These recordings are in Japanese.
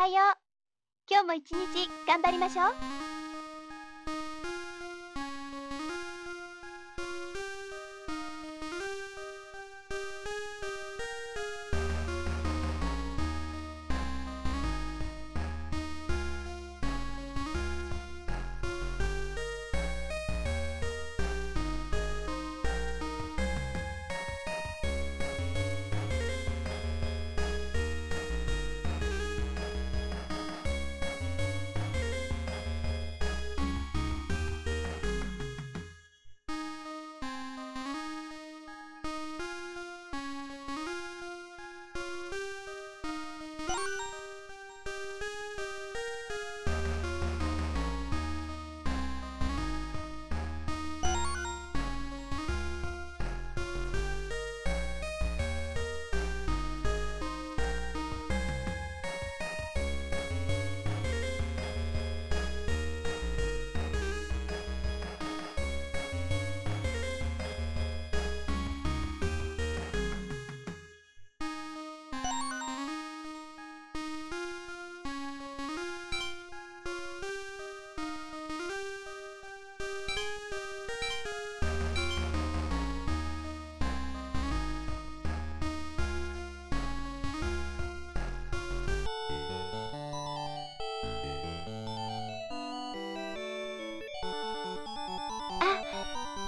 はよう。今日も一日頑張りましょう。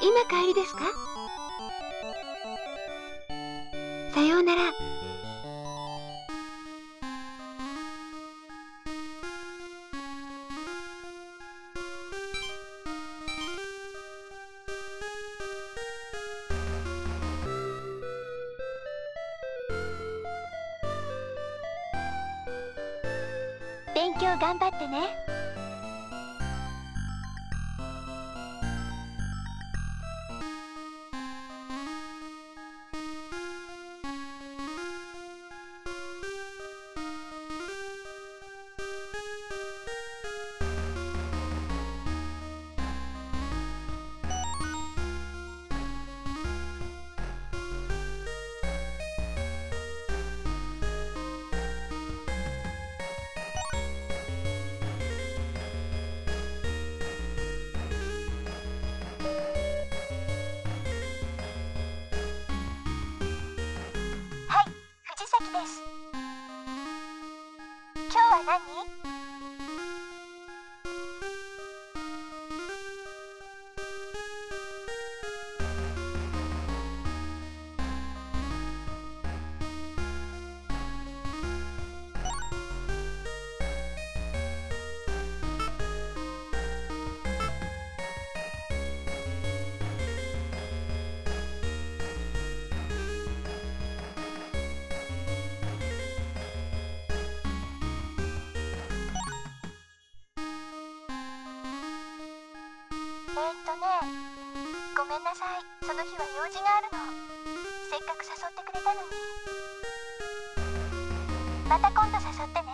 今帰りですか？さようなら。勉強頑張ってね。今日は何？ごめんなさい、その日は用事があるの。せっかく誘ってくれたのに。また今度誘ってね。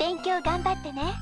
勉強頑張ってね。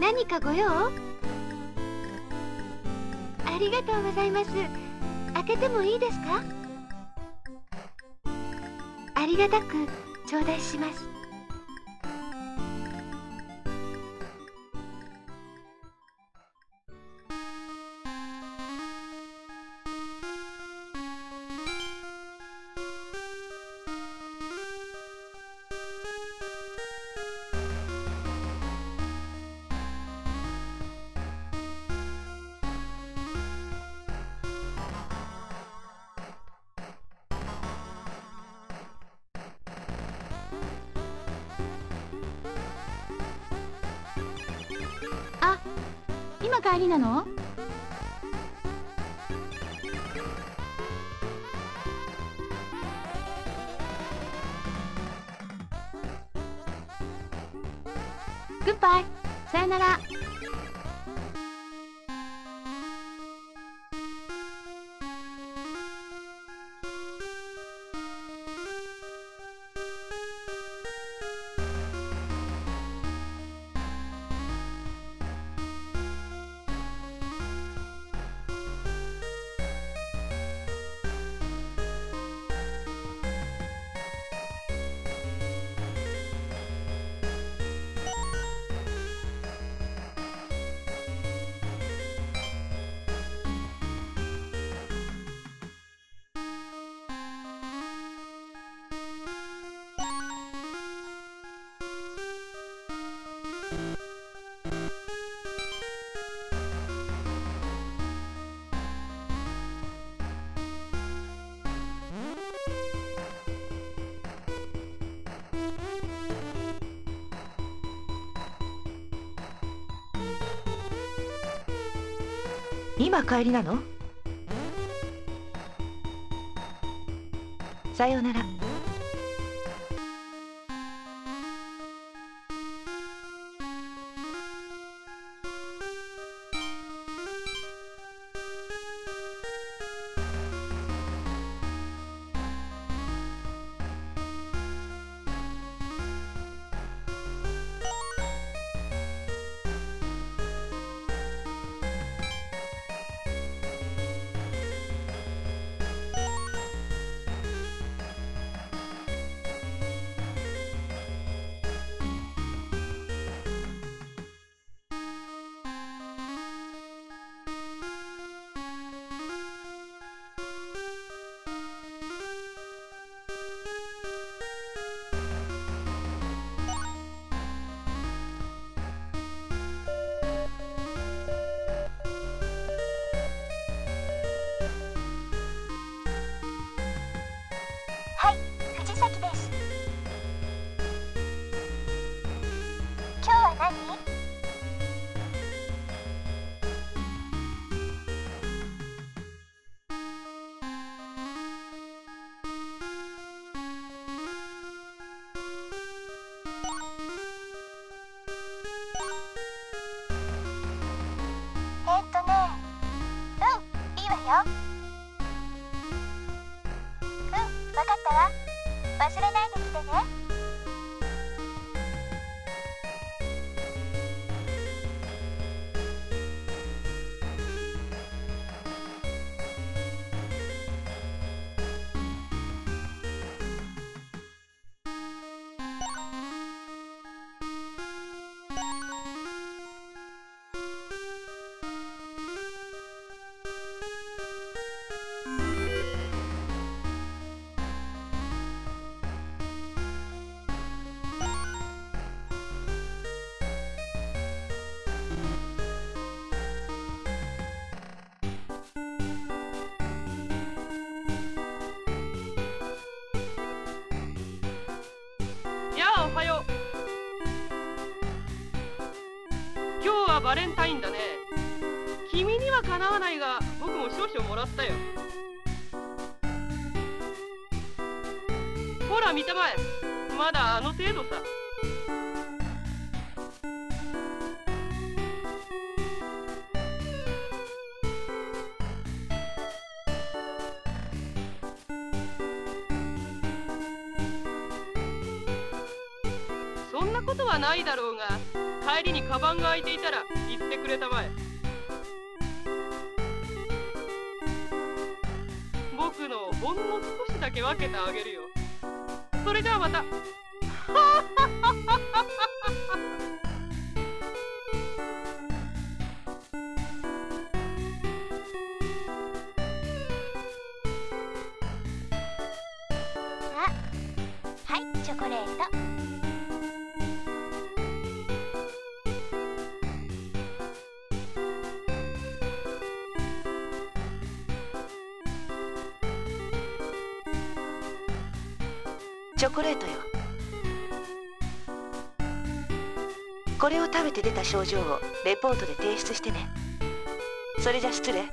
何かご用？ありがとうございます。開けてもいいですか？ありがたく頂戴します。今帰りなの？グッバイ。さよなら。今帰りなの？さようなら。おはよう。今日はバレンタインだね。君にはかなわないが、僕も少々もらったよ。ほら見たまえ、まだあの程度さ。そんなことはないだろうが。帰りにカバンが開いていたら言ってくれたまえ。僕のほんの少しだけ分けてあげるよ。それじゃあまた。チョコレート。チョコレートよ。これを食べて出た症状をレポートで提出してね。それじゃ失礼。こ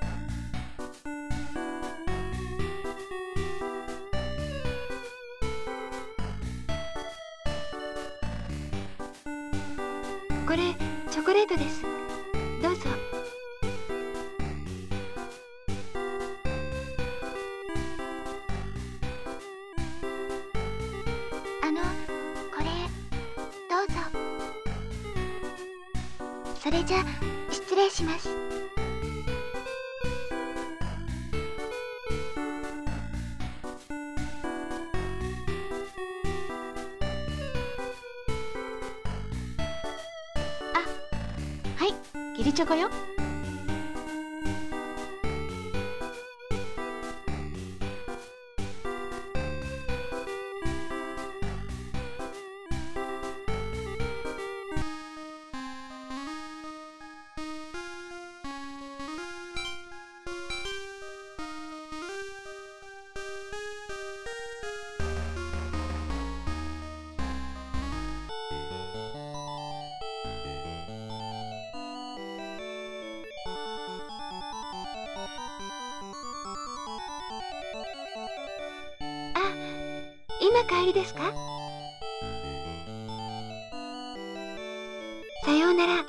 れ、チョコレートです。どうぞ。これ、どうぞ。それじゃ、失礼します。はい、義理チョコよ。今帰りですか？さようなら。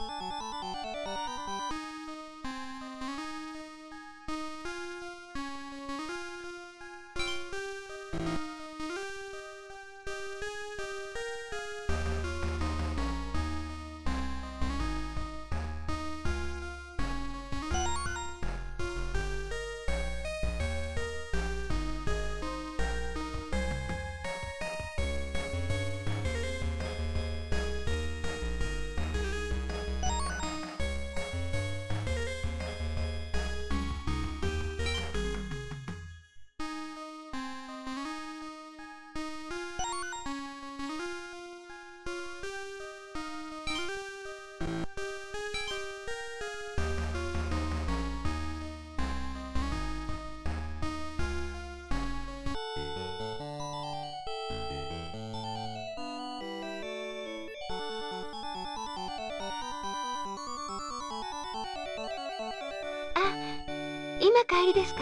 今帰りですか？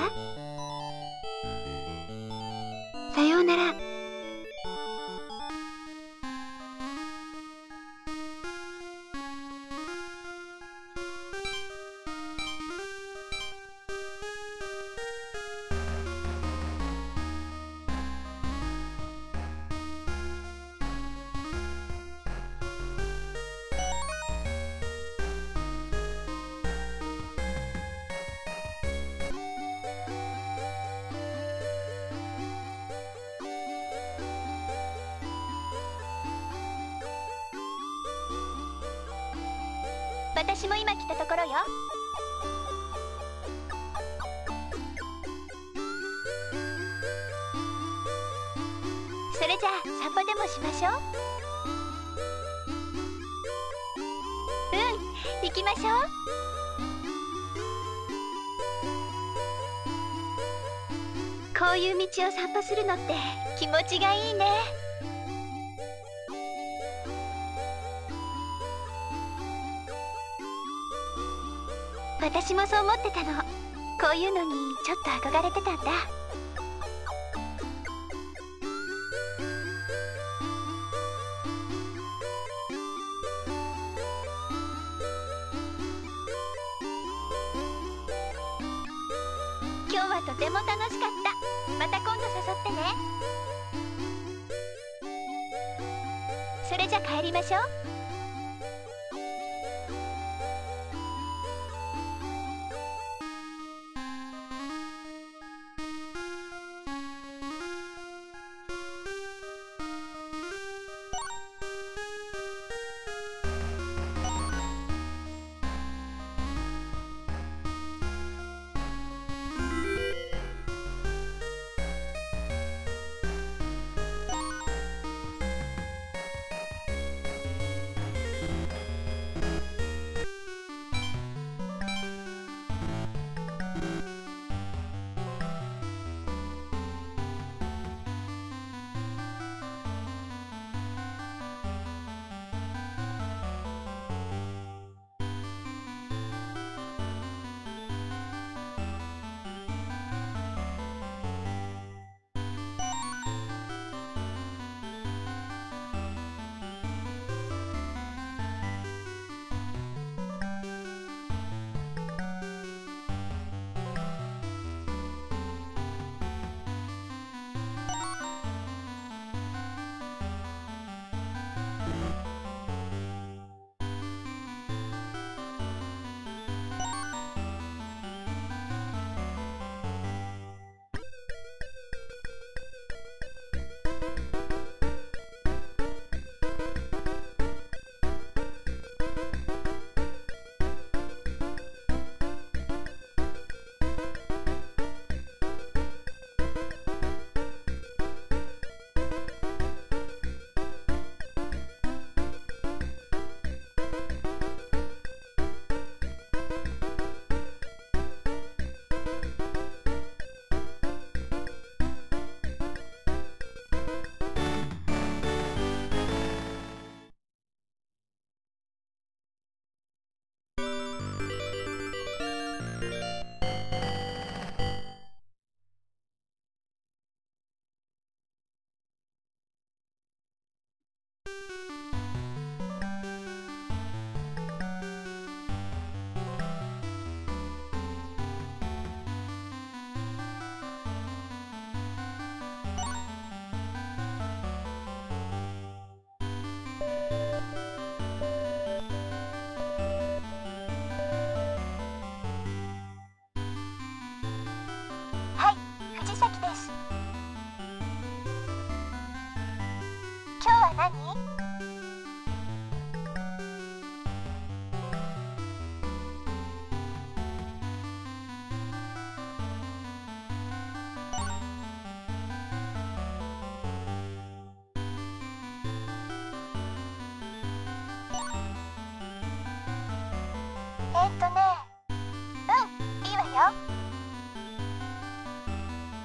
さようなら。私も今来たところよ。それじゃあ散歩でもしましょう。うん、行きましょう。こういう道を散歩するのって気持ちがいいね。私もそう思ってたの。こういうのにちょっと憧れてたんだ。今日はとても楽しかった。また今度誘ってね。それじゃ帰りましょう。今日は何？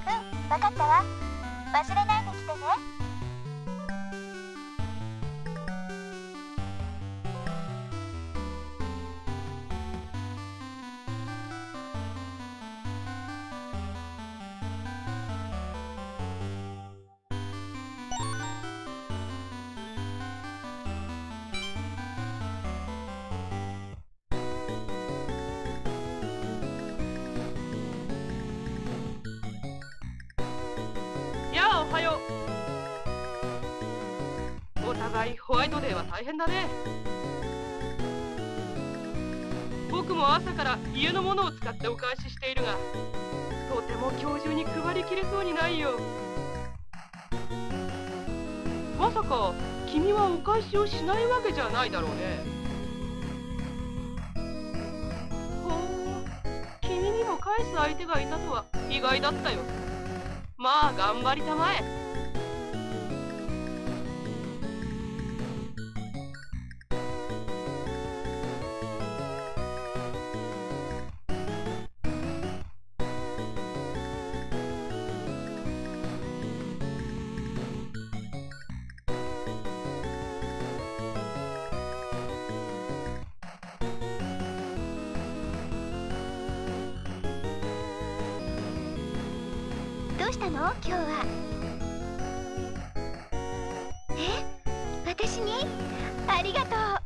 うん、わかったわ。忘れないで来てね。おはよう。お互いホワイトデーは大変だね。僕も朝から家のものを使ってお返ししているが、とても今日中に配りきれそうにないよ。まさか君はお返しをしないわけじゃないだろうね。ほう、君にも返す相手がいたとは意外だったよ。まあ頑張りたまえ。どうしたの？今日は。え？私に？ありがとう。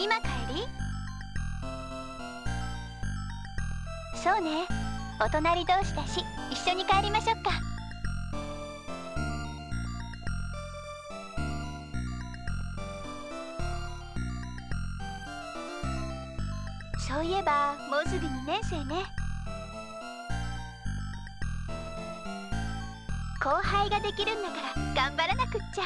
今帰り？そうね、お隣同士だし一緒に帰りましょうか。そういえばもうすぐ2年生ね。後輩ができるんだから頑張らなくっちゃ。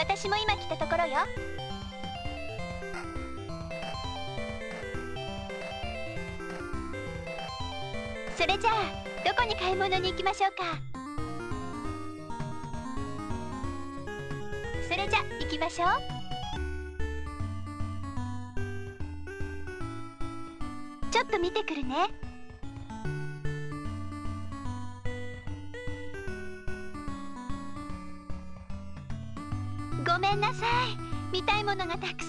私も今来たところよ。それじゃあどこに買い物に行きましょうか？れじゃ行きましょう。ちょっと見てくるね。ごめんなさい、見たいものがたくさんあって。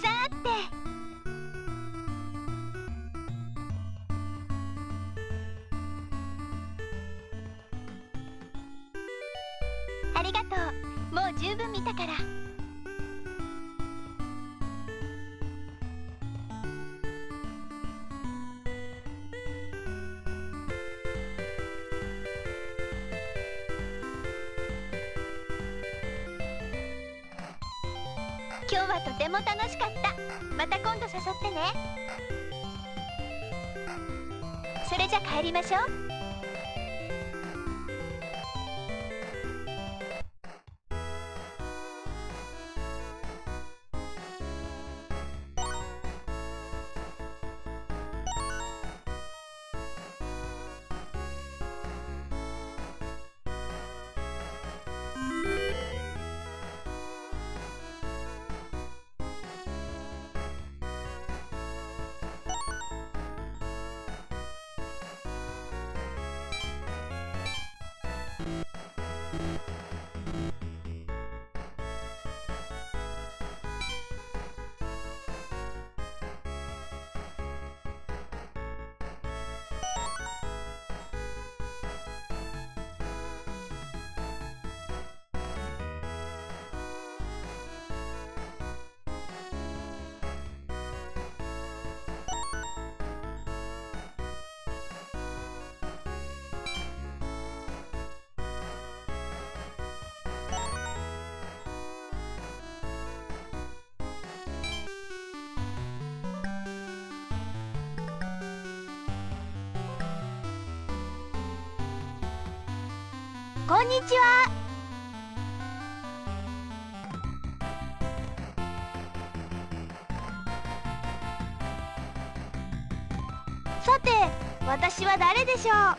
ありがとう、もう十分見たから。今日はとても楽しかった。また今度誘ってね。それじゃ帰りましょう。こんにちは。さて、私は誰でしょう。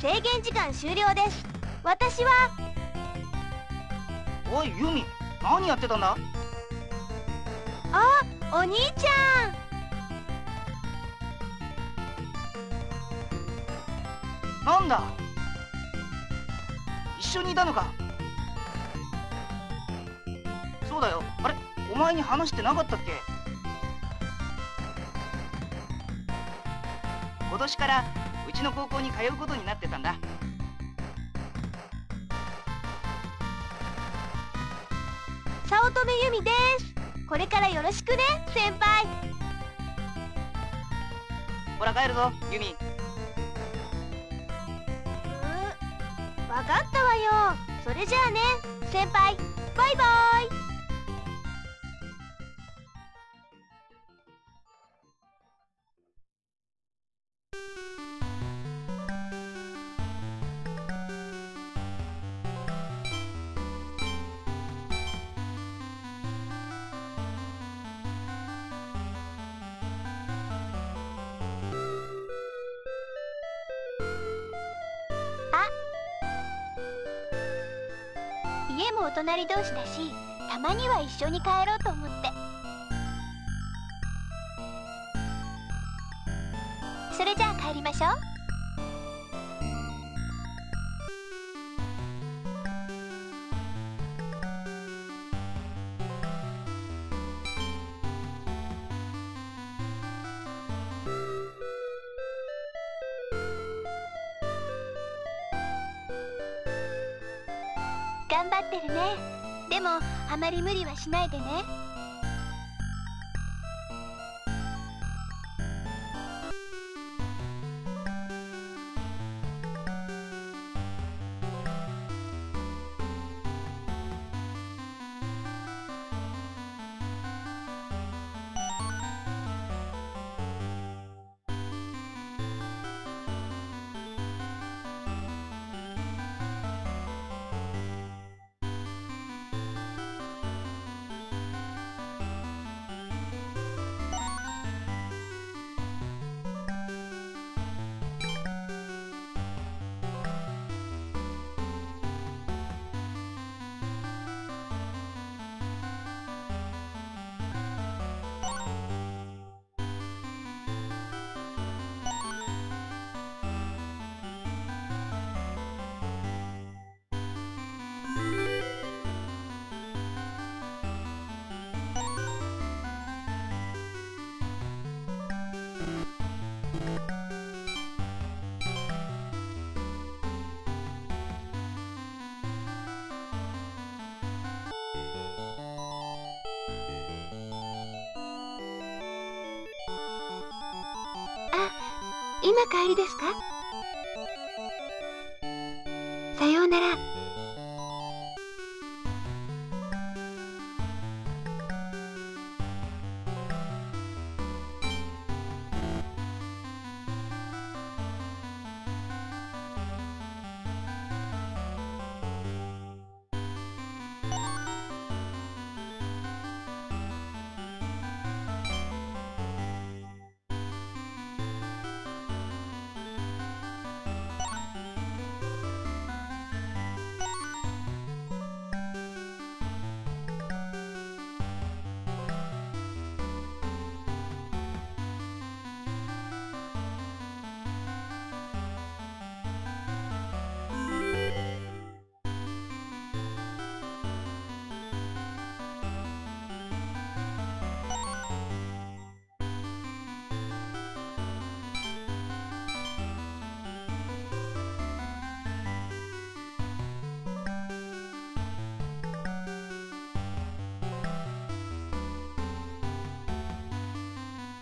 制限時間終了です。私は。おい、ユミ、何やってたんだ。あ、お兄ちゃん。なんだ、一緒にいたのか。そうだよ、あれ、お前に話してなかったっけ。今年からうちの高校に通うことになってたんだ。早乙女由美です。これからよろしくね、先輩。ほら帰るぞ、由美。分かったわよ。それじゃあね、先輩。バイバイ。家もお隣同士だし、たまには一緒に帰ろうと思って。それじゃあ帰りましょう。頑張ってるね。でもあまり無理はしないでね。今帰りですか？さようなら。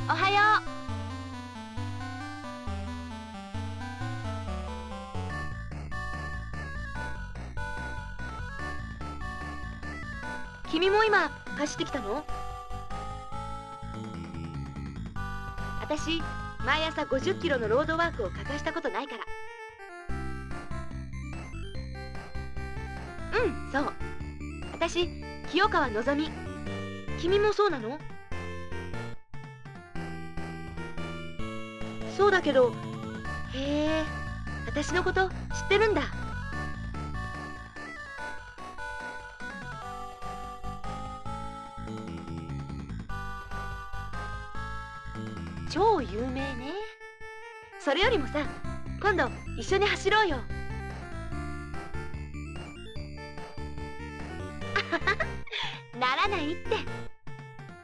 おはよう。君も今走ってきたの？私、毎朝50キロのロードワークを欠かしたことないから。うん、そう。私、清川のぞみ。君もそうなの？そうだけど、へえ、私のこと知ってるんだ。超有名ね。それよりもさ、今度一緒に走ろうよ。ならないって。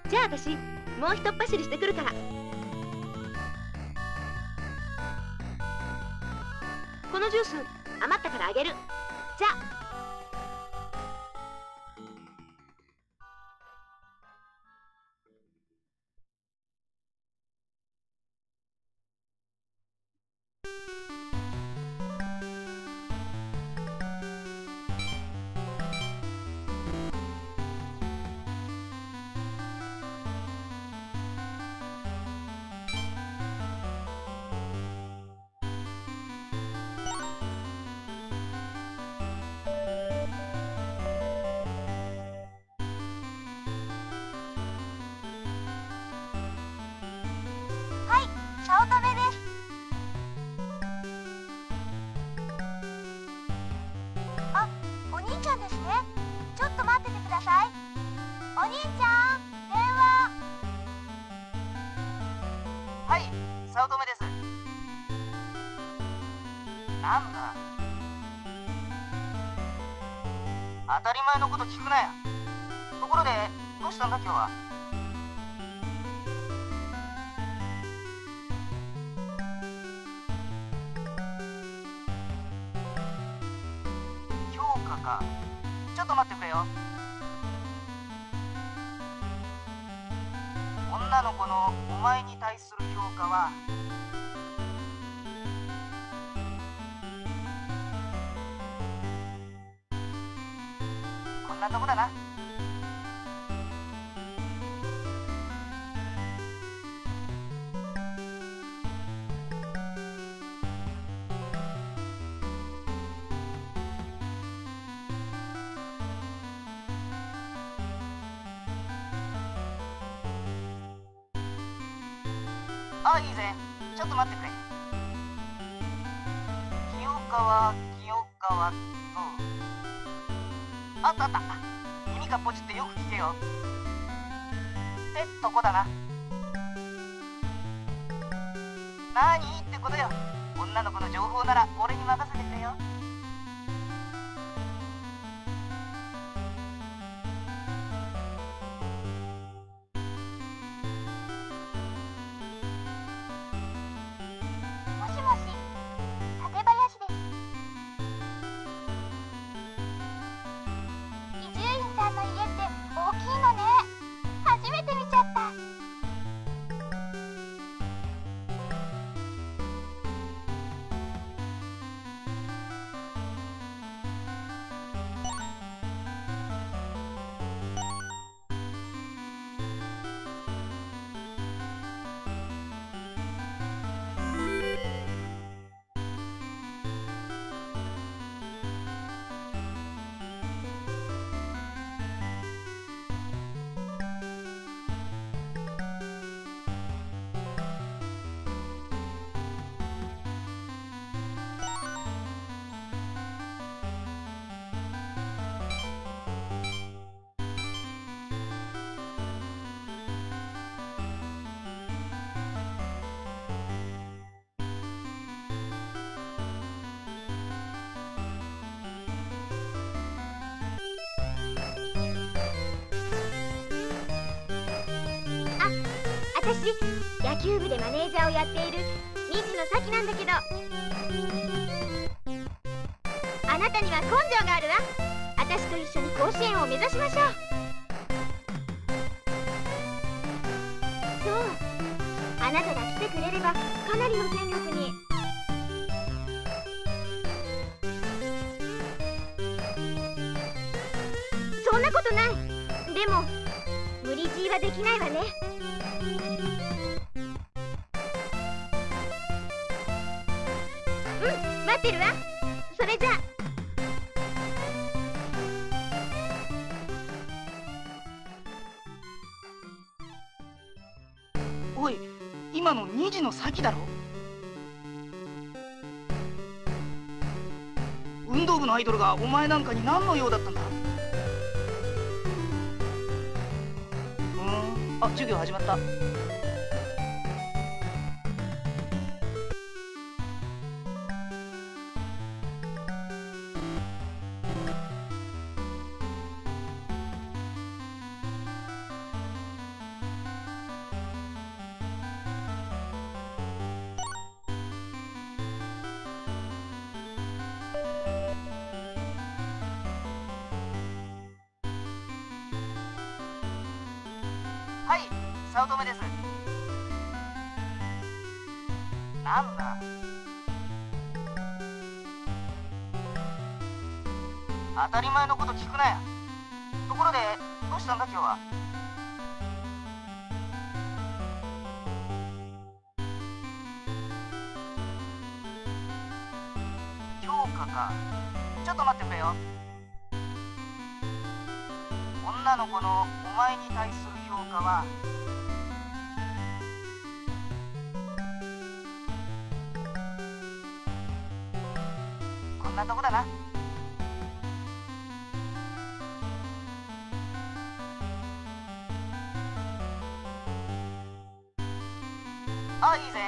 じゃあ私、もう一っ走りしてくるから。このジュース余ったからあげる。じゃああ、いいぜ。ちょっと待ってくれ。清川と、あったあった。耳がポチってよく聞けよってとこだな。何ってことよ。女の子の情報なら俺に任せてくれよ。私野球部でマネージャーをやっている西野咲なんだけど、あなたには根性があるわ。私と一緒に甲子園を目指しましょう。そう、あなたが来てくれればかなりの戦力に。そんなことない。でも無理強いはできないわね。うん、待ってるわ。それじゃあ。おい、今の2時の先だろ。運動部のアイドルがお前なんかに何の用だったんだ。あ、授業始まった。はい、早乙女です。なんだ。当たり前のこと聞くなよ。ところで、どうしたんだ今日は。教科か。ちょっと待ってくれよ。女の子のお前に対する評価はこんなとこだな。あ、いいぜ。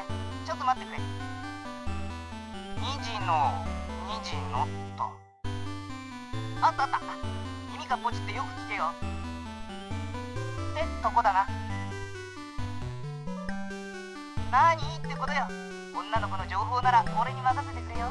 ちょっと待ってくれ。2時のとあったあった。耳かっぽじってよく聞けよ。そこだな。何ってことよ。女の子の情報なら俺に任せてくれよ。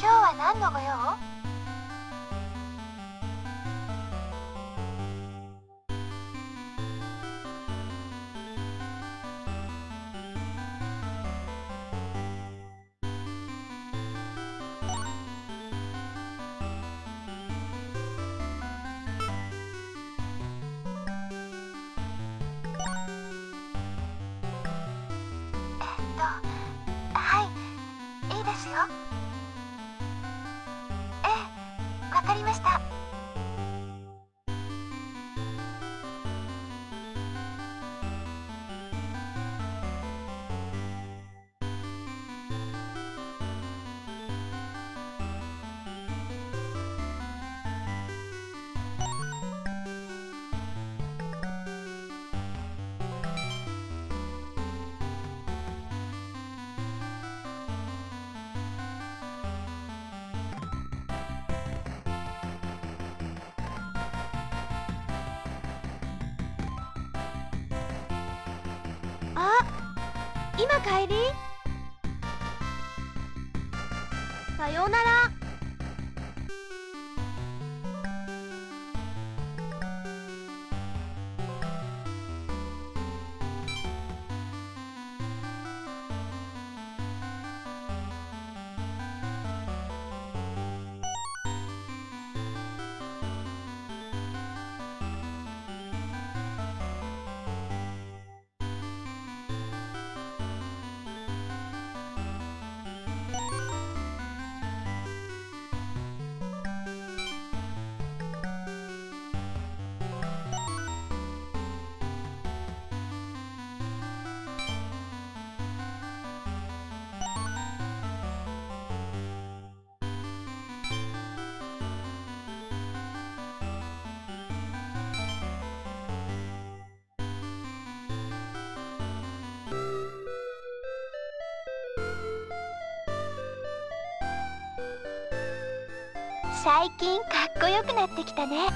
今日は何のご用？わかりました。今帰り？さようなら。最近かっこよくなってきたね。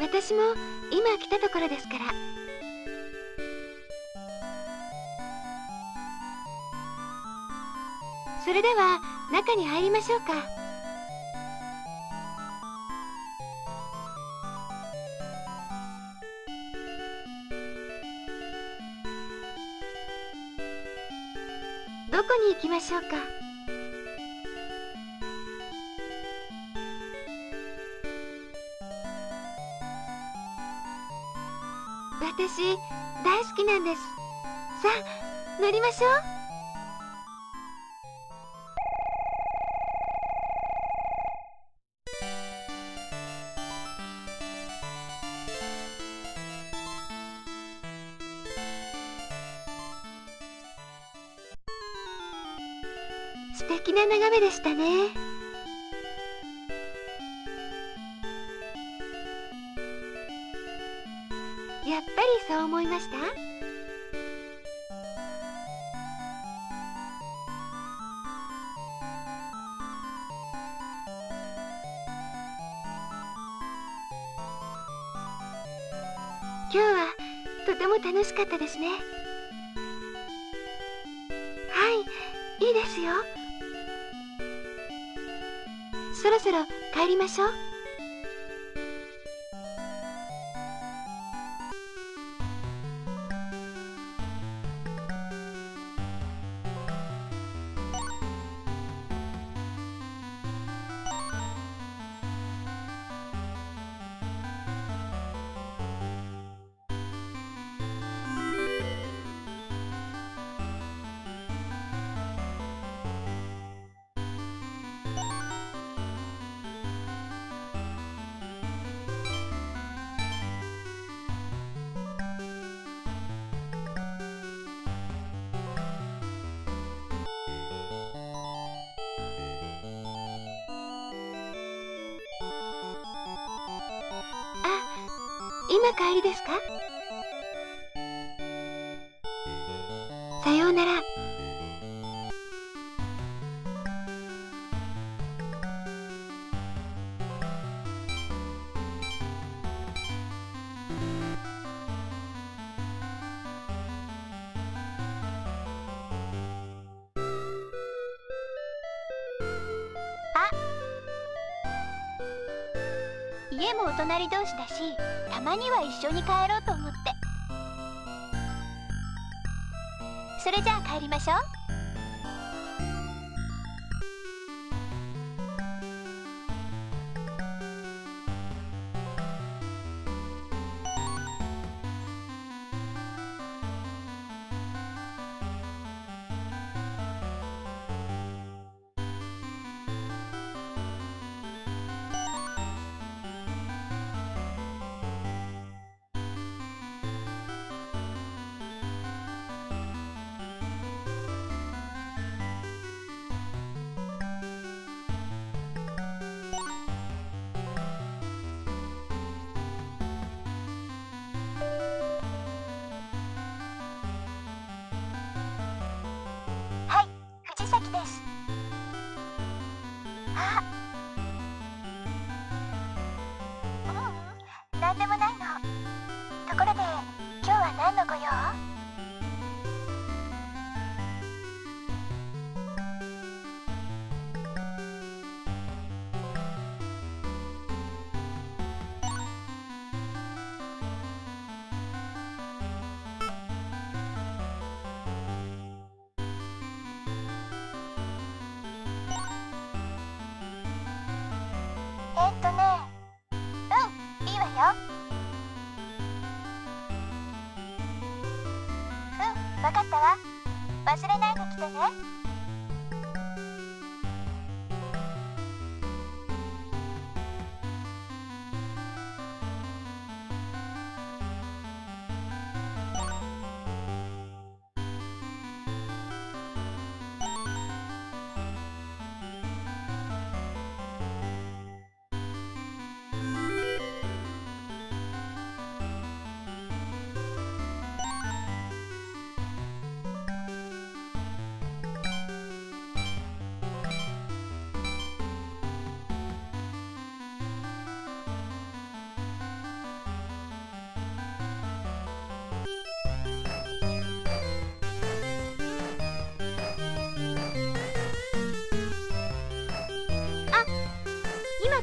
私も今来たところですから。それでは中に入りましょうか。どこに行きましょうか。私大好きなんです。さあ乗りましょう。素敵な眺めでしたね。やっぱりそう思いました？今日はとても楽しかったですね。はい、いいですよ。そろそろ帰りましょう。今帰りですか？さようなら。あ、家もお隣同士だし、たまには一緒に帰ろうと思って。それじゃあ帰りましょう。なんでもないの。ところで今日は何のご用？わかったわ。忘れないで来てね。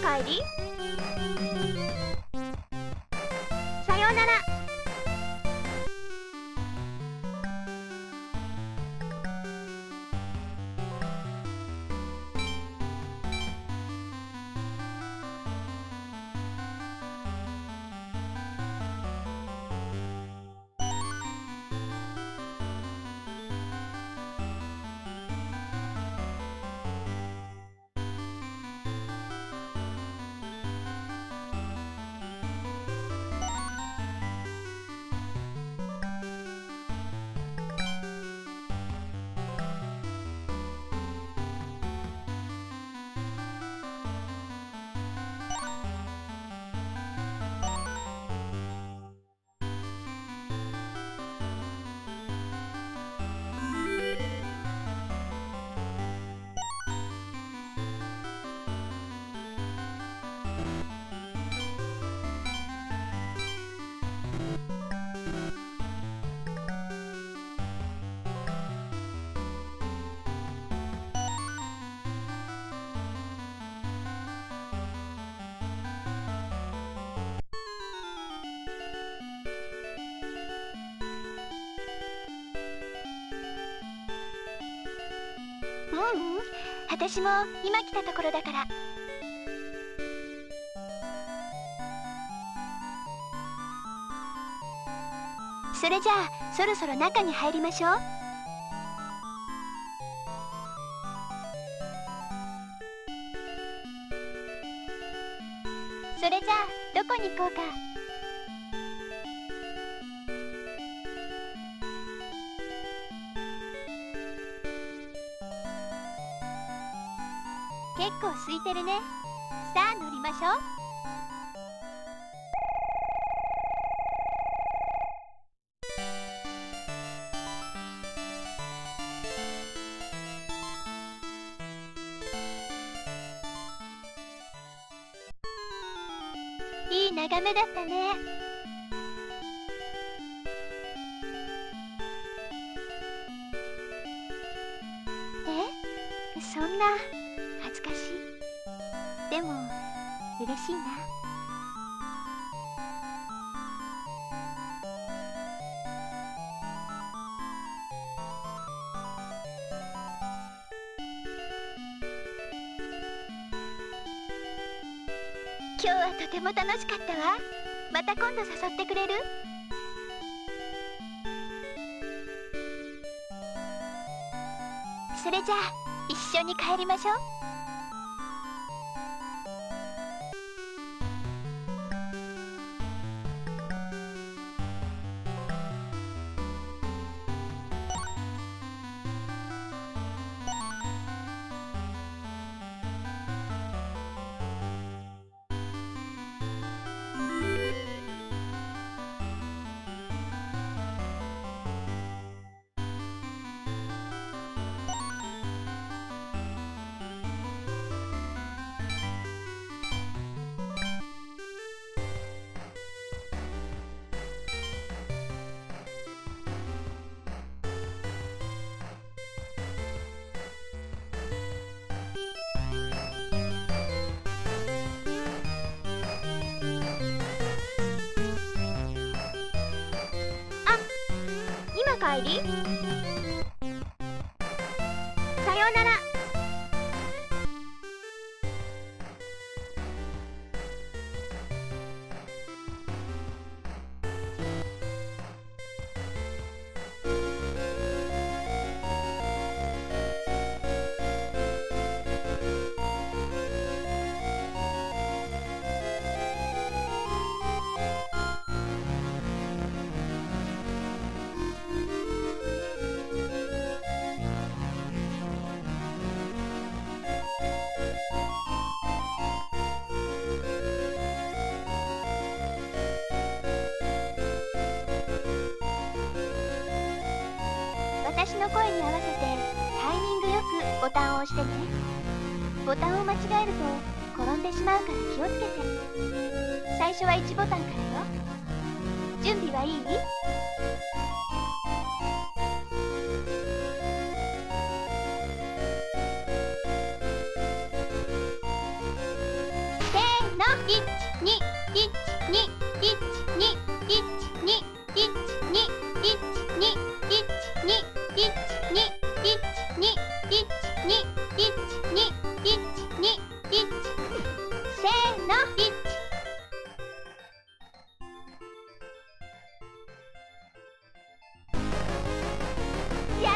帰り。さようなら。私も今来たところだから。それじゃあそろそろ中に入りましょう。それじゃあどこに行こうか。空いてるね。さあ乗りましょう。いい眺めだったね。嬉しいな。今日はとても楽しかったわ。また今度誘ってくれる？それじゃあ一緒に帰りましょう。さようなら。私の声に合わせてタイミングよくボタンを押してね。ボタンを間違えると転んでしまうから気をつけて。最初は1ボタンからよ。準備はいい？手や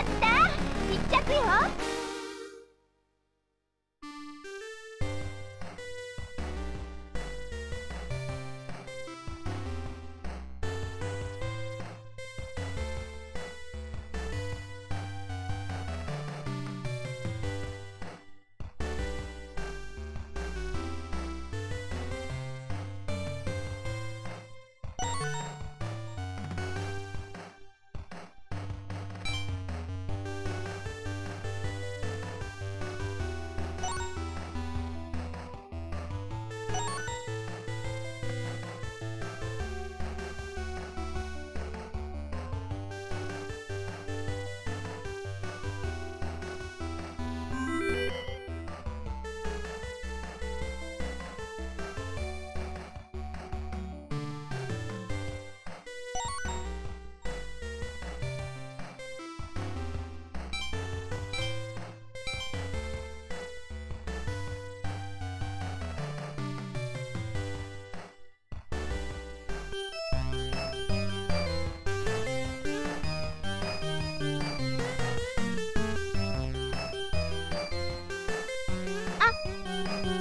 ったー、1着よ。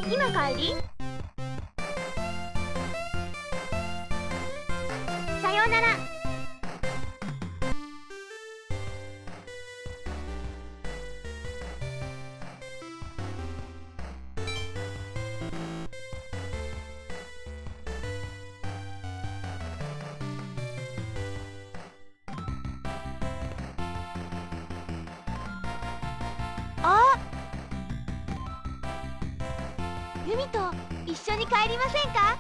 今帰り？さようなら。あっ、ユミと一緒に帰りませんか？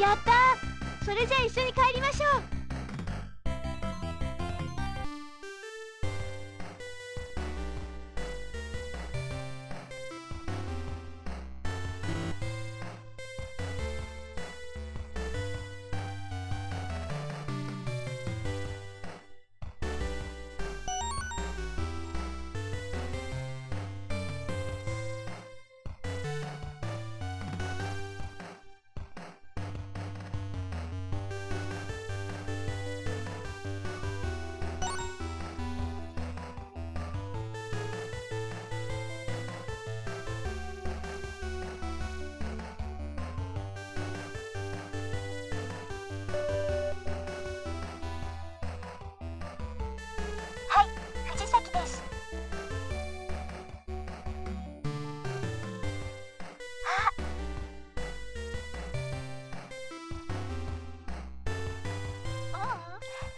やったー！それじゃあ一緒に帰りましょう。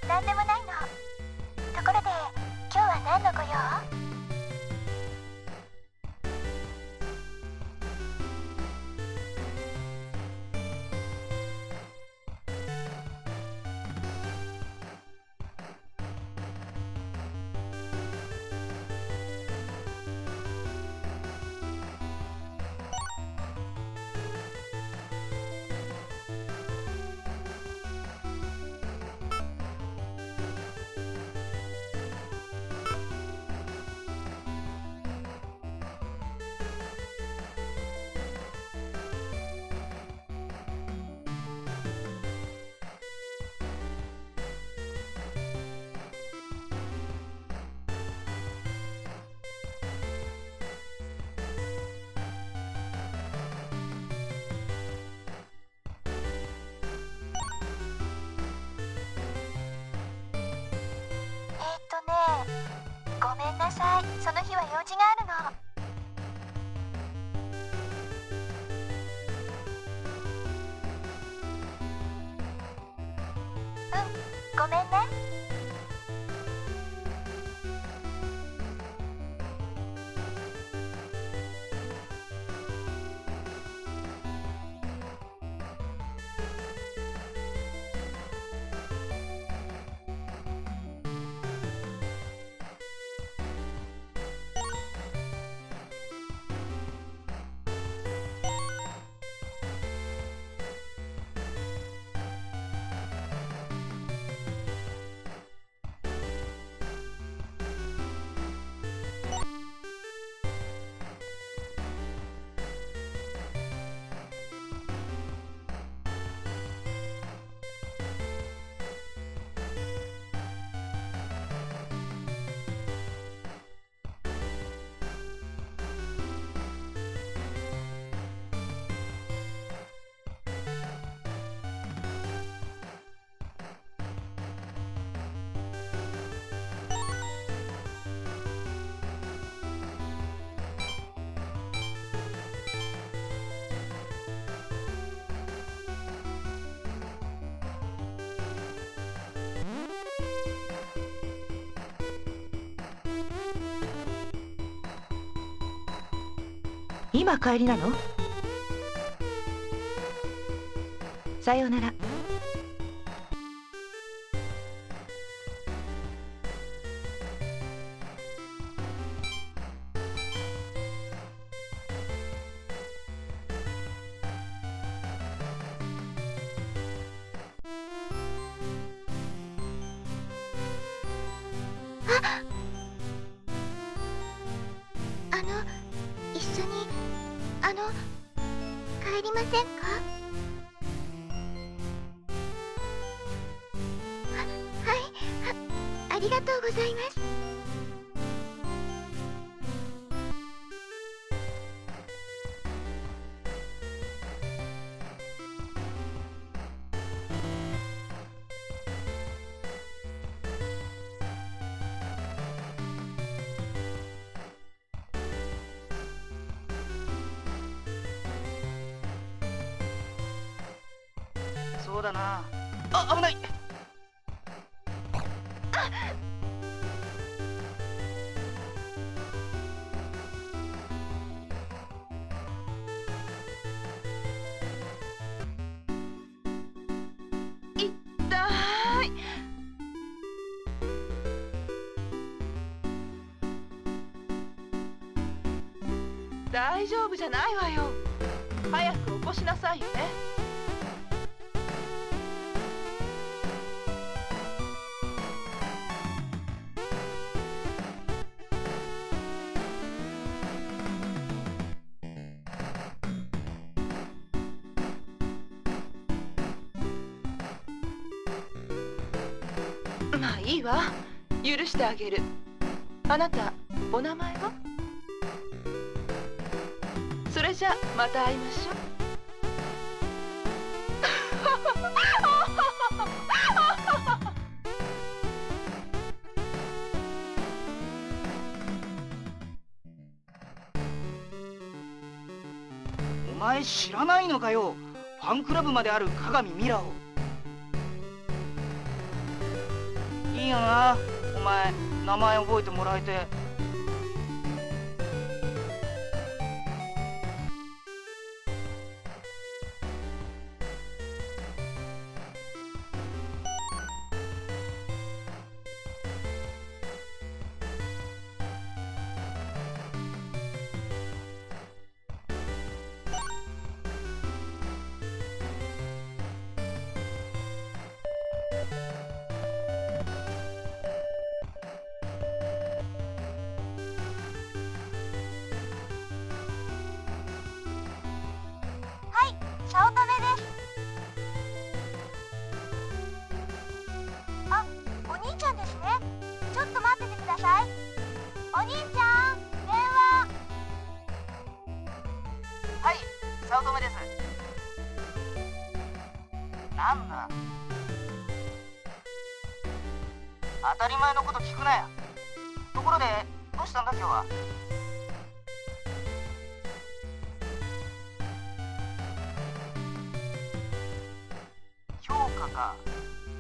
なんでもないの。ところで、今日は何のご用？ごめんなさい、その日は用事があるの。うん、ごめんね。今帰りなの？さようなら。帰りませんか？はい、ありがとうございます。そうだなあ、危ない。いったーい。大丈夫じゃないわよ。早く起こしなさいよね。まあいいわ、許してあげる。あなた、お名前は？それじゃまた会いましょう。お前知らないのかよ、ファンクラブまである鏡ミラを。いいよな、お前名前覚えてもらえて。早乙女です。あ、お兄ちゃんですね。ちょっと待っててください。お兄ちゃん、電話。はい、早乙女です。なんだ、当たり前のこと聞くなよ。ところで、どうしたんだ今日は。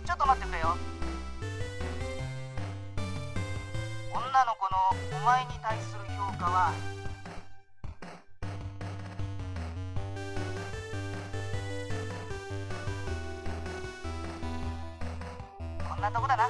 ちょっと待ってくれよ。女の子のお前に対する評価はこんなとこだな。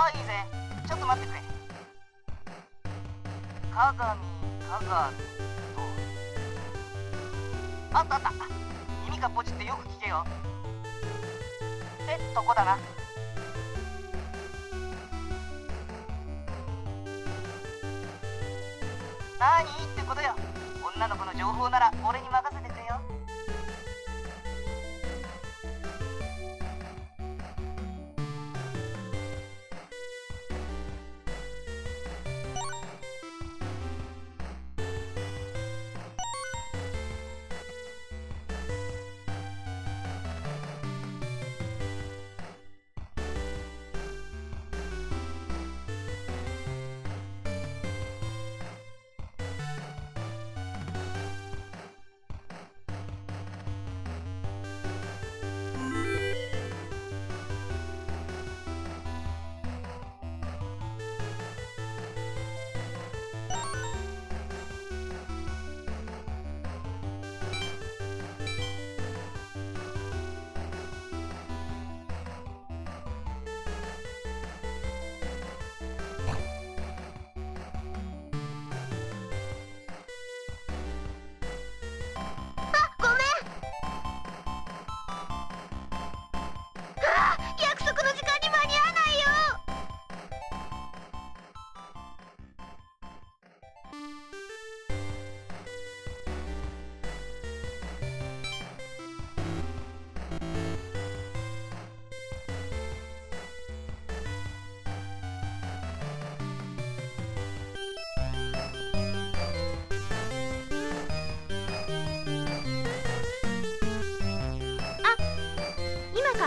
あ、いいぜ。ちょっと待ってくれ。鏡と。あったあった、耳かポチってよく聞けよってとこだな。なにってことよ。女の子の情報なら俺に任せてくれよ。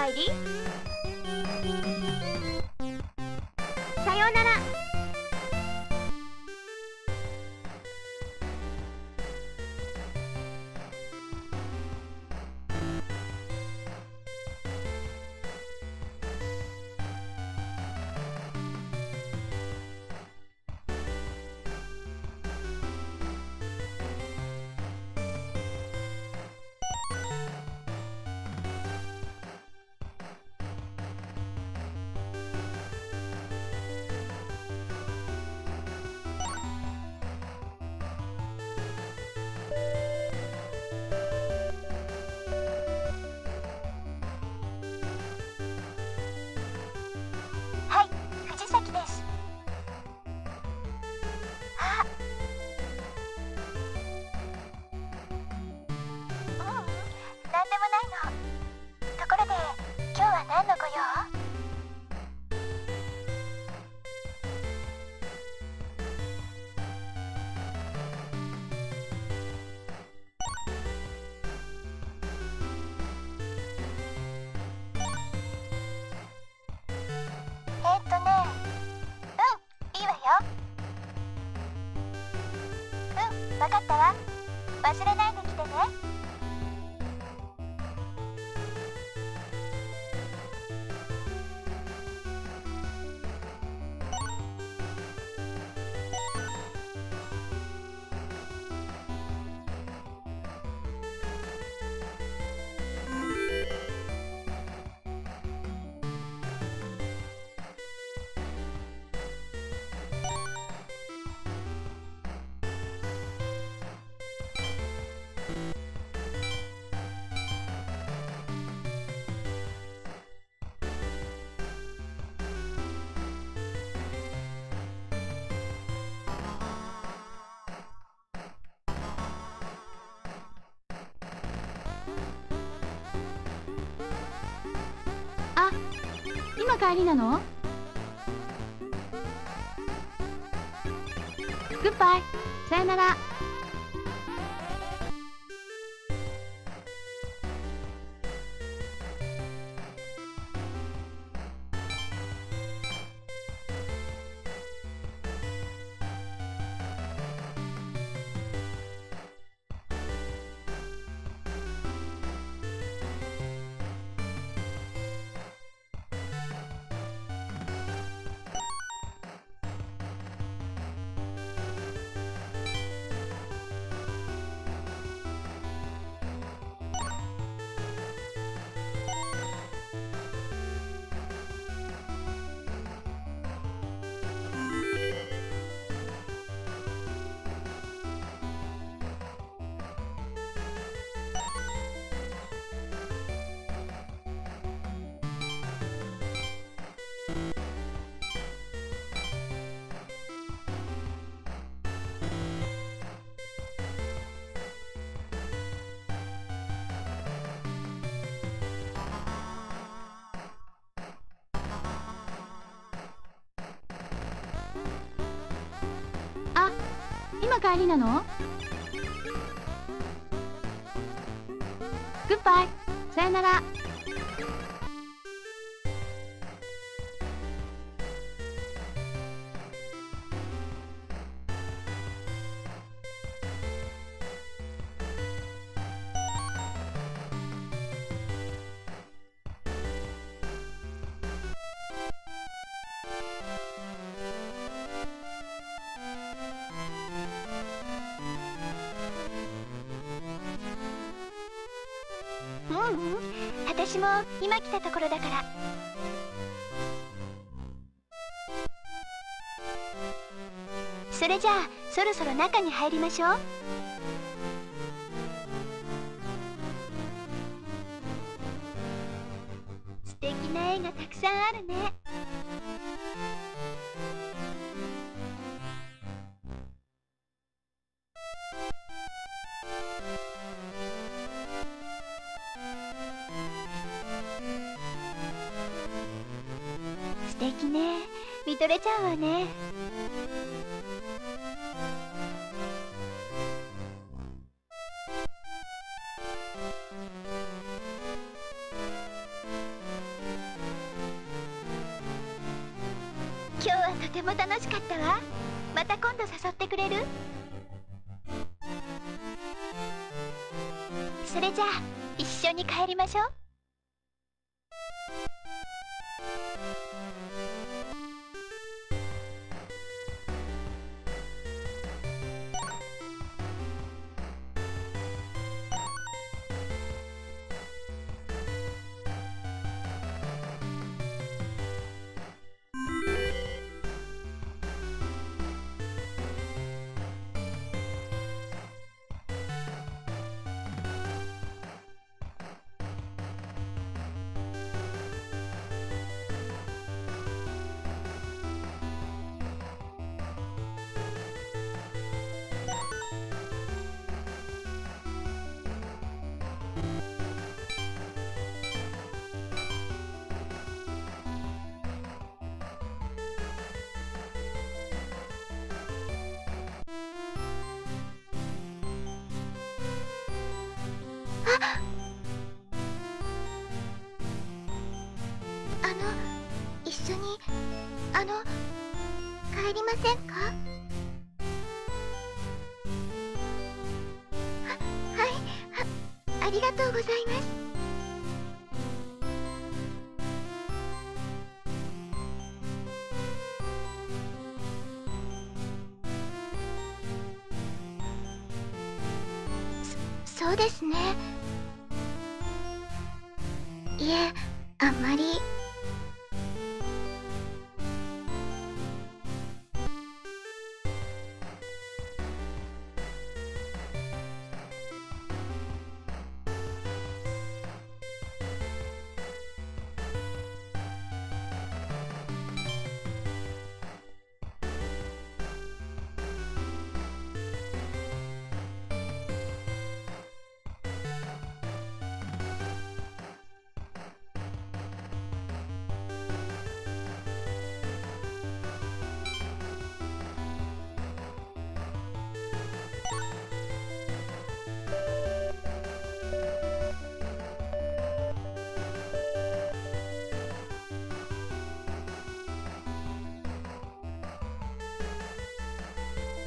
帰り。さようなら。わかったわ。忘れないで来てね。今帰りなの？グッバイ、さよなら。今帰りなの？グッバイ、さよなら。私も今来たところだから。それじゃあそろそろ中に入りましょう。素敵な絵がたくさんあるね。素敵ね、見とれちゃうわね。今日はとても楽しかったわ。また今度誘ってくれる？それじゃあ一緒に帰りましょう。帰りませんか？はい、ありがとうございます。そうですね。いえ、あんまり。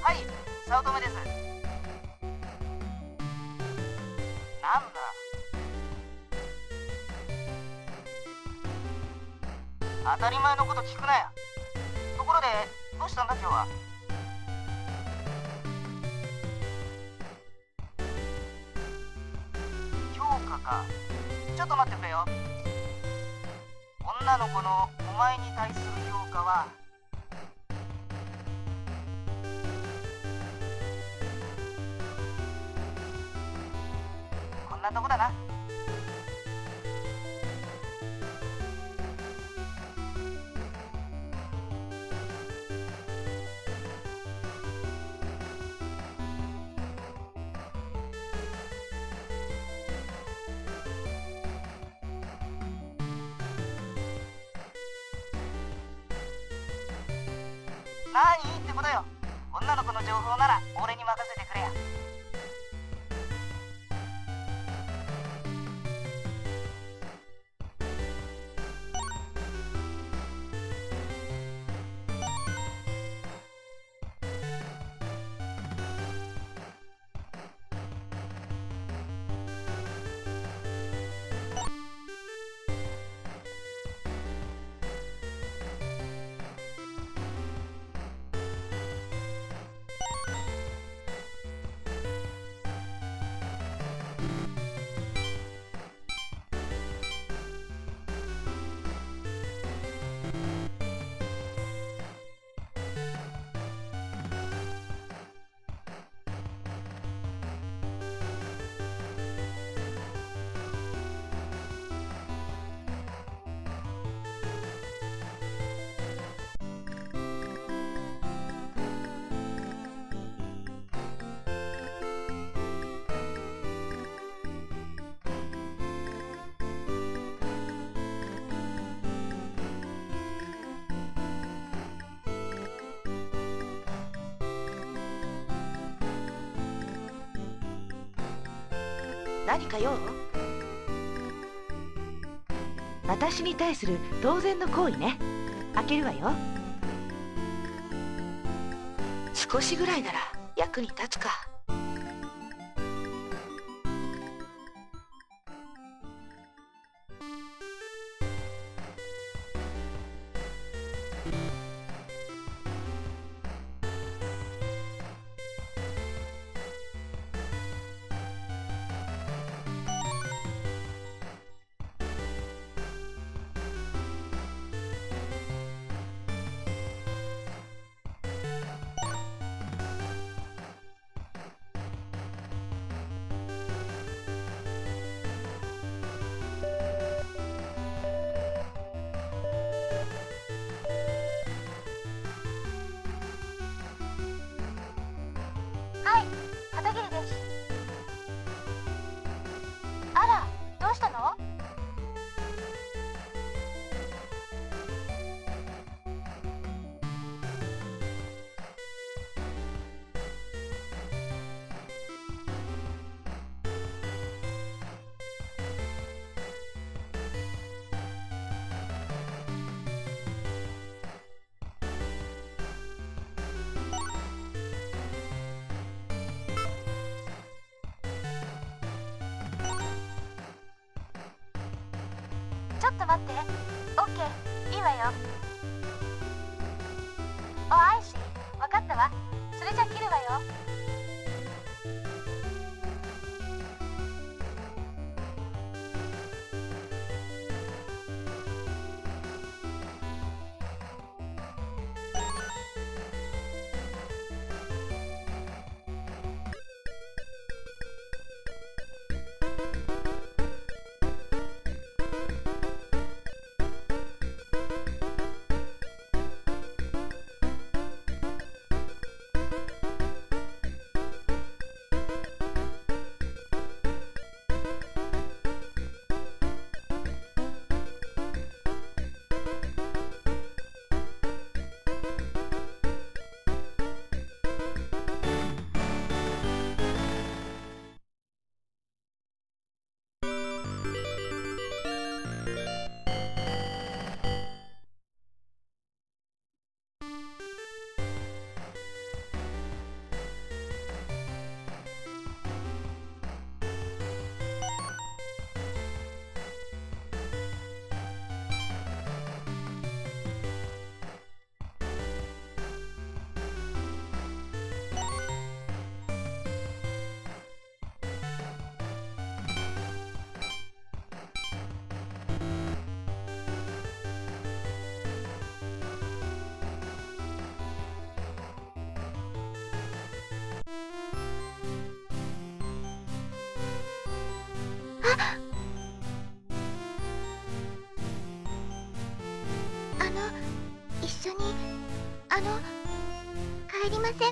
はい、早乙女です。なんだ。当たり前のこと聞くなや。ところで、どうしたんだ今日は。評価か。ちょっと待ってくれよ。女の子のお前に対する評価は。こんなとこだな。何ってことよ。女の子の情報なら俺に任せてくれや。何か用？私に対する当然の行為ね。開けるわよ。少しぐらいなら役に立つか。ちょっと待って。オッケー、いいわよ。お、アイシー、わかったわ。それじゃ切るわよ。一緒に帰りませんか？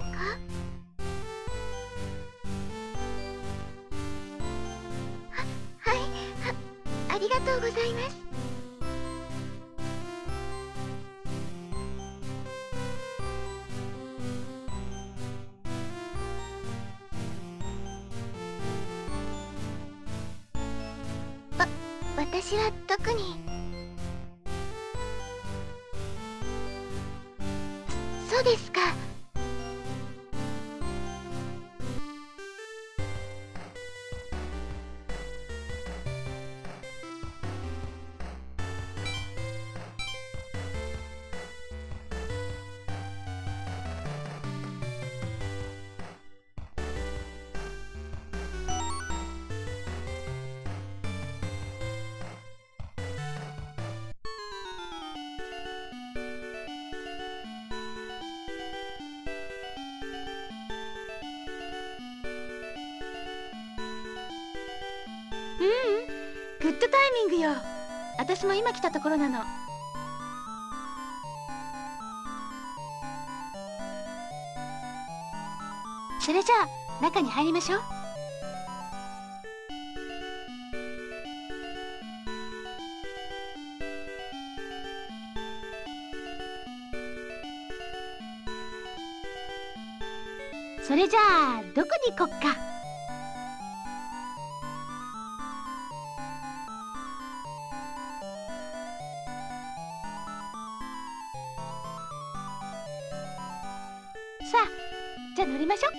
はい、ありがとうございます。私は特に。そうですか。グッドタイミングよ。私も今来たところなの。それじゃあ中に入りましょう。それじゃあどこに行こっか。じゃあ乗りましょう。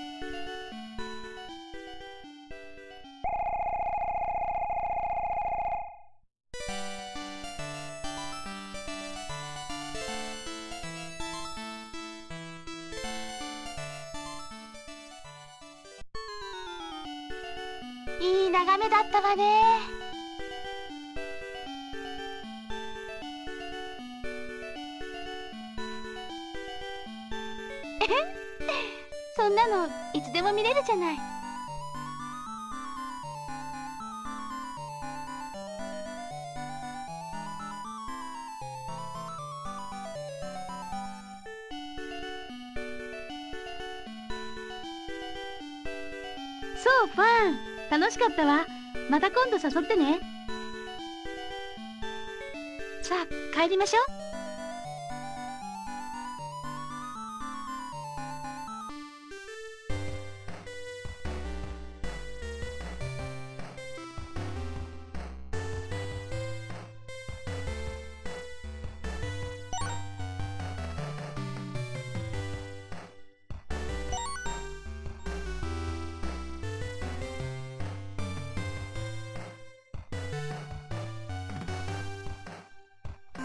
いい眺めだったわね。そんなのいつでも見れるじゃない。そうファン。楽しかったわ。また今度誘ってね。さあ帰りましょう。う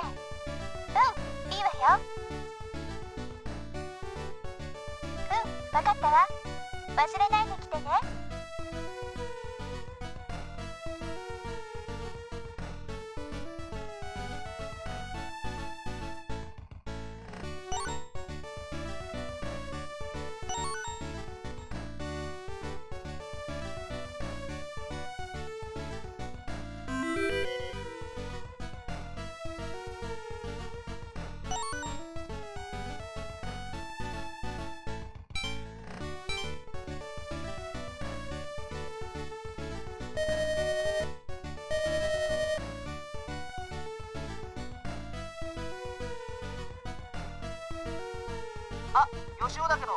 ん、いいわよ。うん、わかったわ。忘れないで来てね。あ、よしおだけど、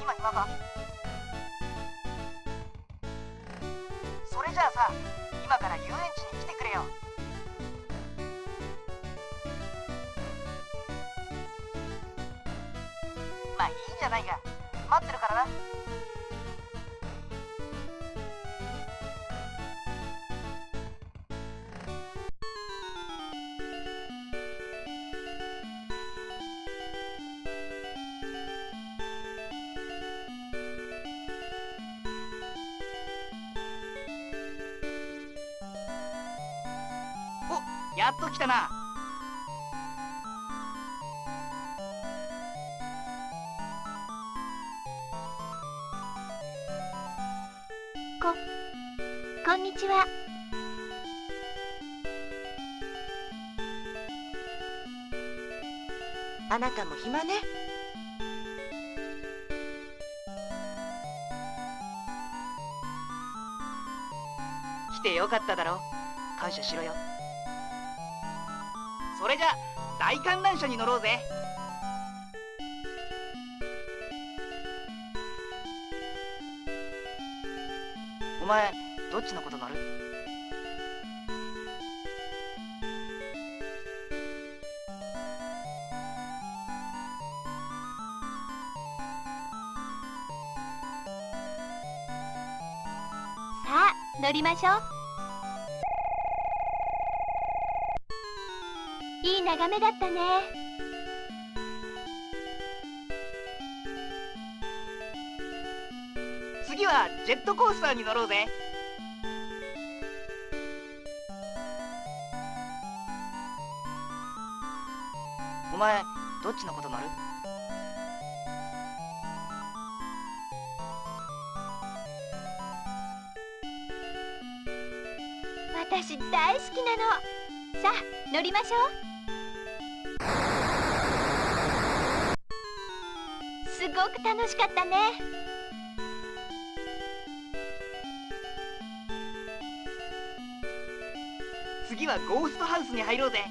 今暇か？それじゃあさ、今から遊園地に来てくれよ。まあいいじゃないか、待ってるからな。やっと来たな。こんにちは。あなたも暇ね。来てよかっただろ。感謝しろよ。それじゃ大観覧車に乗ろうぜ。お前どっちのこと乗る？乗りましょう。いい眺めだったね。次はジェットコースターに乗ろうぜ。お前、どっちのこと乗る？私大好きなの。さあ、乗りましょう。すごく楽しかったね。次はゴーストハウスに入ろうぜ。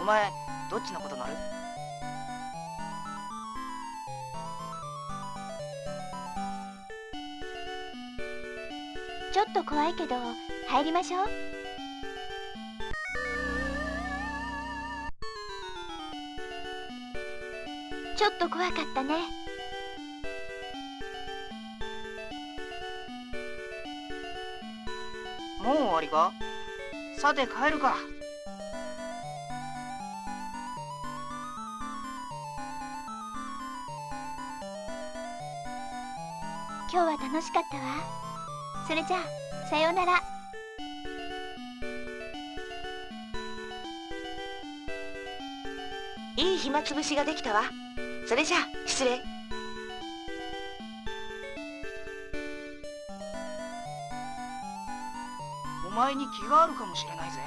お前、どっちのこと乗る？ちょっと怖いけど入りましょう。ちょっと怖かったね。もう終わりか？さて帰るか。今日は楽しかったわ。それじゃあ、さようなら。いい暇つぶしができたわ。それじゃあ失礼。お前に気があるかもしれないぜ。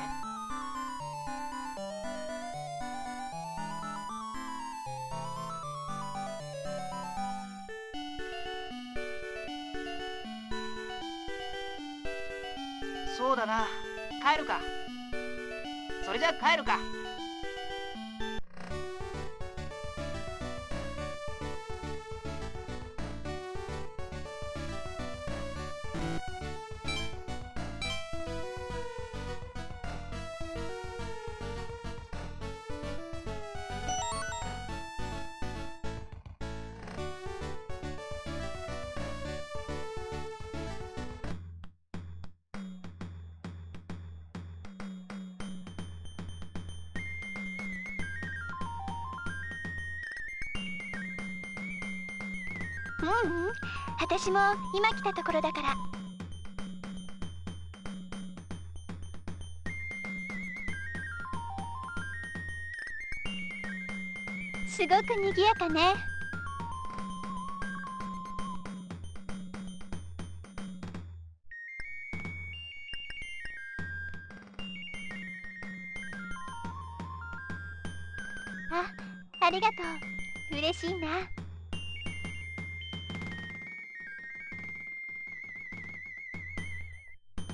そうだな、帰るか。それじゃあ帰るか。うん、私も今来たところだから。すごくにぎやかね。ありがとう。嬉しいな。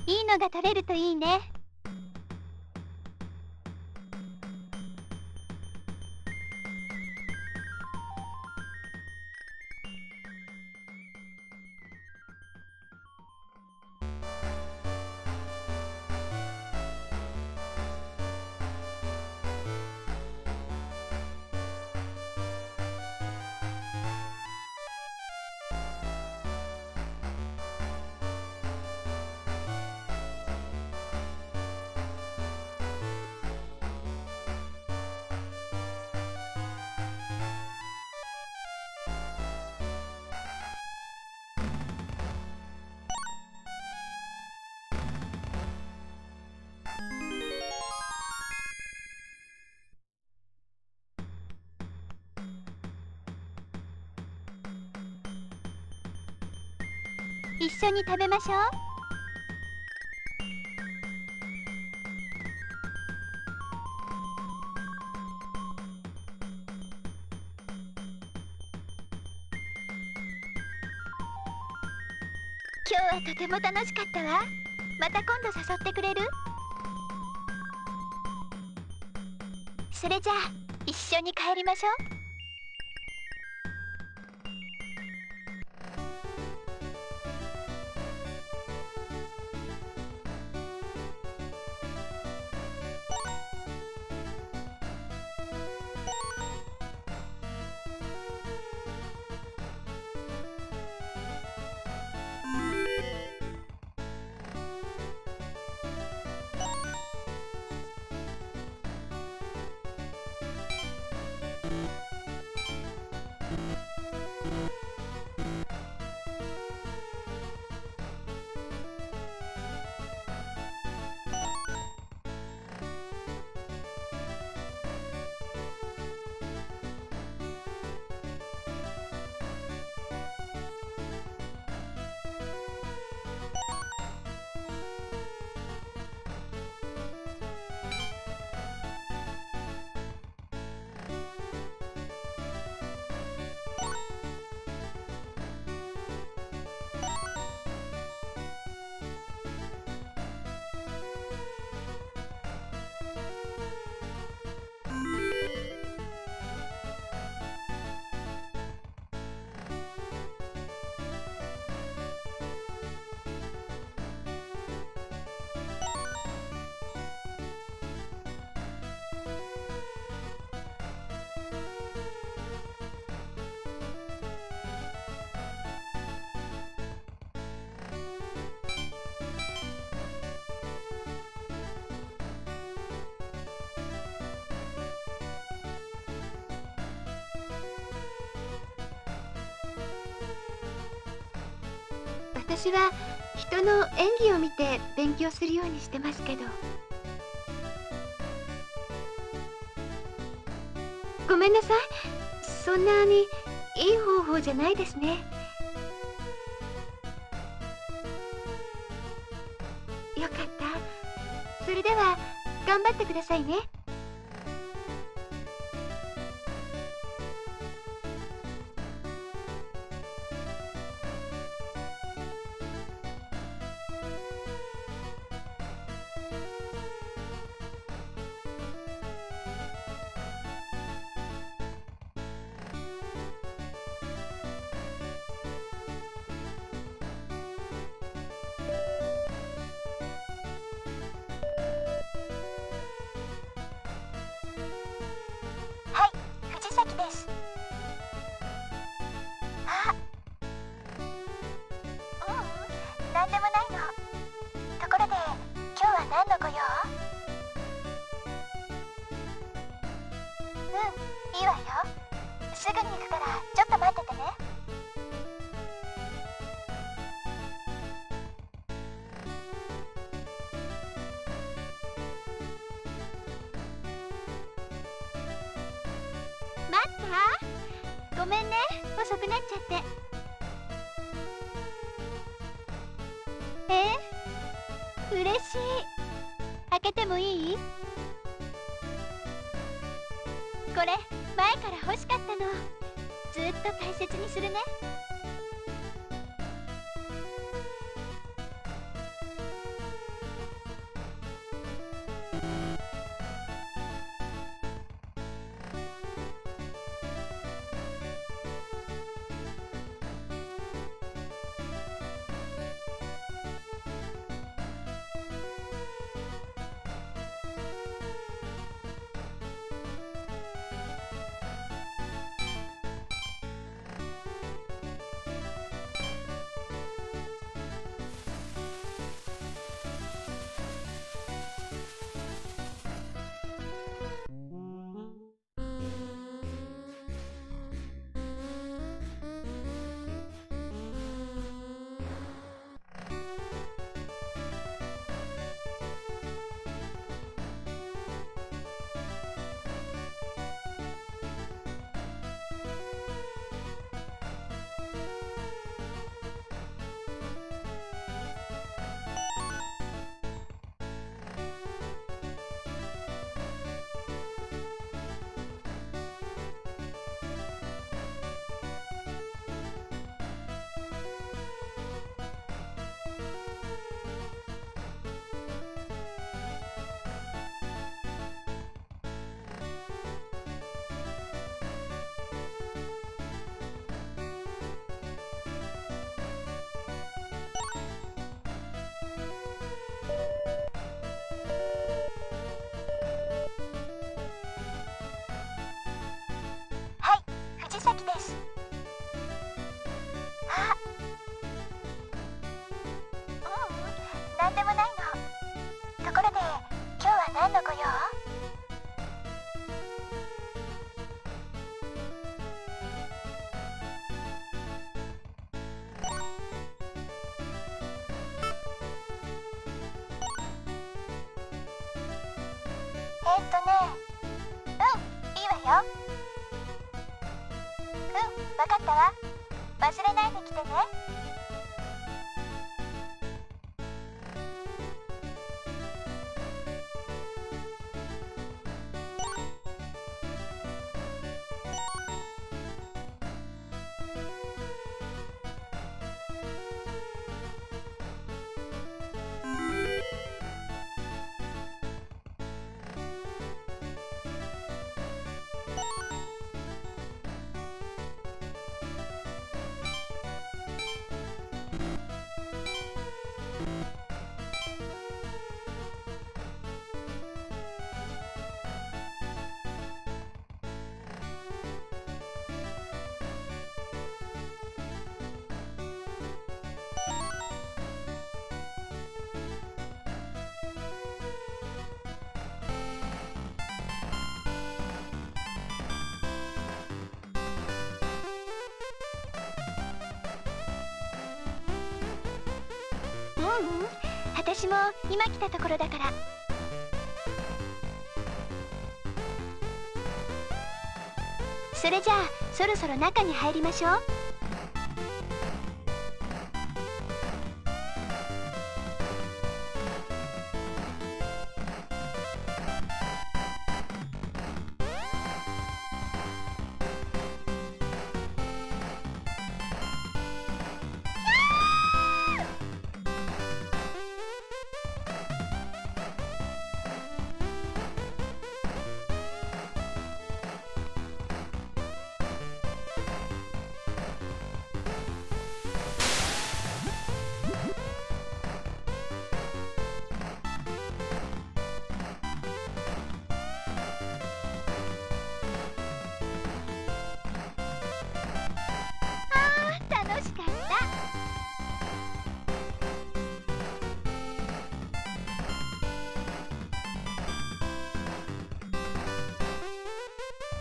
いいのが取れるといいね。一緒に食べましょう。今日はとても楽しかったわ。また今度誘ってくれる？それじゃあ一緒に帰りましょう。私は人の演技を見て勉強するようにしてますけど。ごめんなさい、そんなにいい方法じゃないですね。よかった。それでは頑張ってくださいね。ごめんね、遅くなっちゃって。嬉しい。開けてもいい？これ、前から欲しかったの。ずっと大切にするね。いいわよ。わかったわ。忘れないで来てね。私も今来たところだから。それじゃあそろそろ中に入りましょう。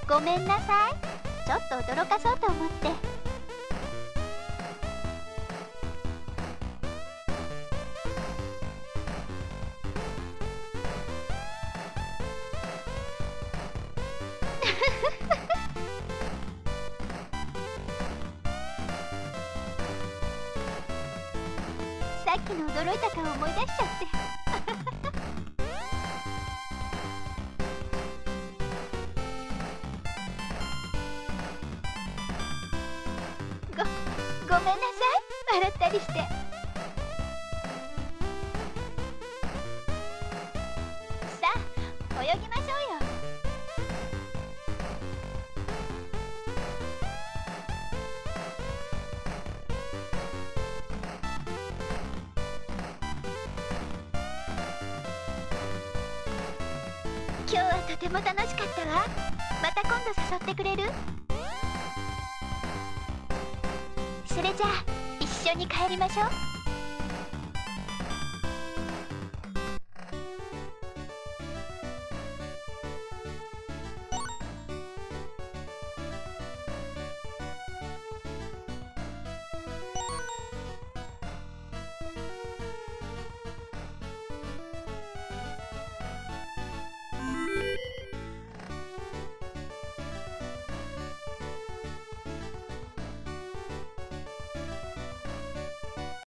ごめんなさい。ちょっと驚かそうと思って。さっきの驚いた顔思い出しちゃって。今日はとても楽しかったわ。また今度誘ってくれる？それじゃあ一緒に帰りましょう。